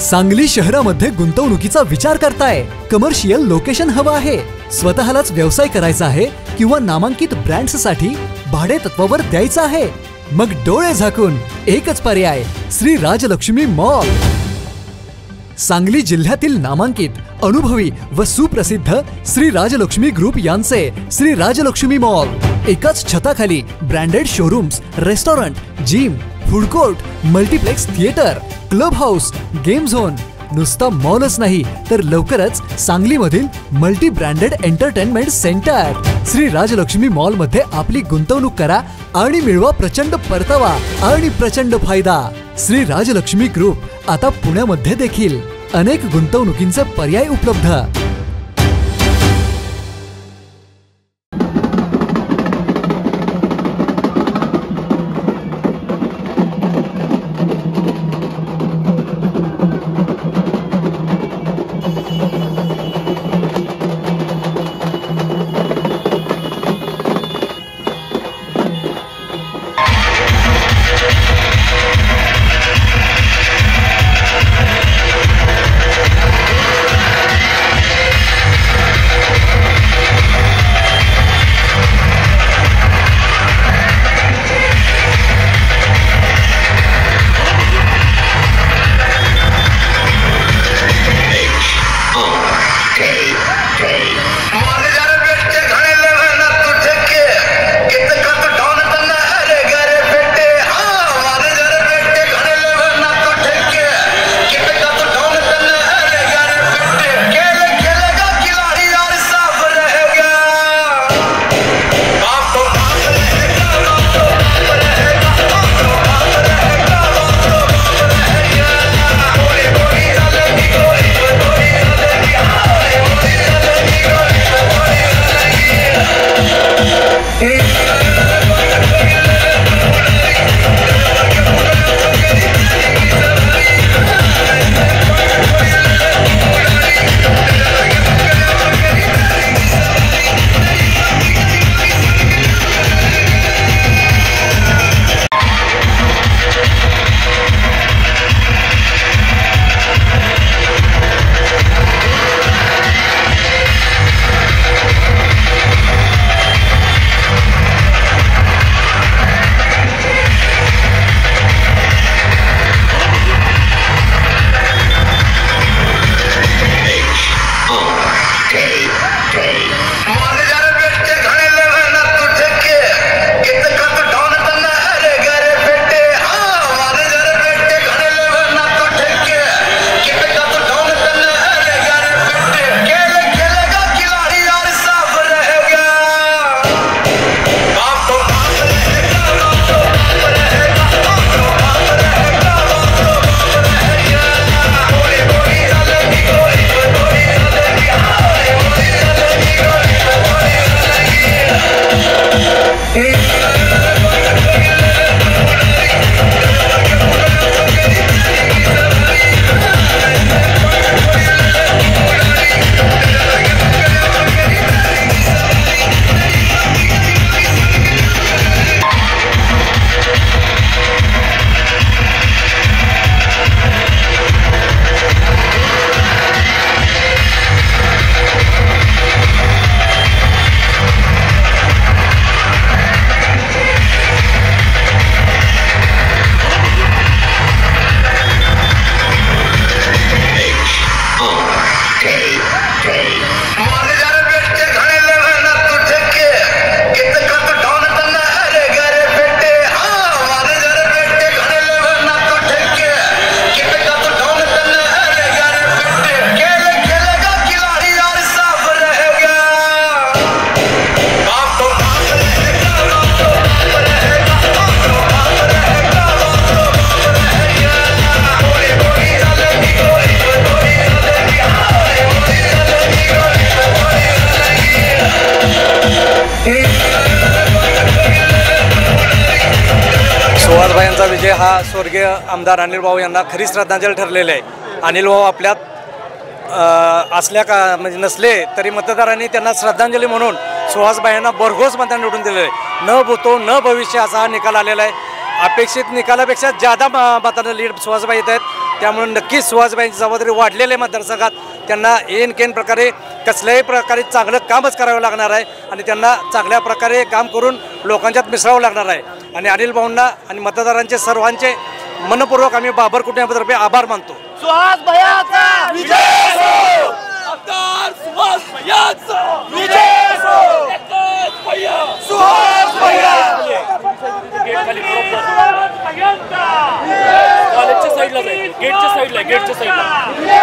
सांगली शहरामध्ये गुंतवणुकीचा विचार करताय? कमर्शियल लोकेशन हवा आहे? स्वतःलाच व्यवसाय करायचा आहे किंवा नामांकित ब्रँड्ससाठी भाडे तत्वावर द्यायचा आहे? मग डोळे झाकून एकच पर्याय, श्री राजलक्ष्मी मॉल। सांगली जिल्ह्यातील नामांकित, अनुभवी व सुप्रसिद्ध श्री राजलक्ष्मी ग्रुप यांचे श्री राजलक्ष्मी मॉल। एकाच छताखाली branded showrooms, restaurant, gym, food court, multiplex theatre, club house, game zone. नुसता मॉलच नाही तर लवकरच सांगलीमधील multi branded entertainment centre. Shri Rajlakshmi mall मध्ये आपली गुंतवणूक करा आणि मिळवा प्रचंड परतावा आणि प्रचंड फायदा। श्री राजलक्ष्मी ग्रुप आता पुण्यामध्ये देखील अनेक गुंतवणुकींचे पर्याय उपलब्ध। सुहासभाईंचा विजय हा स्वर्गीय आमदार अनिल भाऊ यांना खरी श्रद्धांजली ठरलेली आहे। अनिल भाऊ आपल्यात असल्या का म्हणजे नसले तरी मतदारांनी त्यांना श्रद्धांजली म्हणून सुहासभाईंना भरघोस मतदान निवडून दिलेले आहे। न भूतो न भविष्य असा निकाल आलेला आहे। अपेक्षित निकालापेक्षा जादा मतांनी लीड सुहासभाई येत आहेत। त्यामुळे नक्कीच सुहासबाईंची जबाबदारी वाढलेली आहे मतदारसंघात। त्यांना एन केन प्रकारे कसल्याही प्रकारे चांगलं कामच करावं लागणार आहे आणि त्यांना चांगल्या प्रकारे काम करून लोकांच्यात मिसळावं लागणार आहे। आणि अनिल भाऊंना आणि मतदारांचे सर्वांचे मनपूर्वक आम्ही बाबर कुटुंबातर्फे आभार मानतो। सुहास भैयाचा विजय असो। मतदार सुहास भैयाचा विजय असो। एकच भैया सुहास भैया गेटच्या साईडला जाईल। गेटच्या साईडला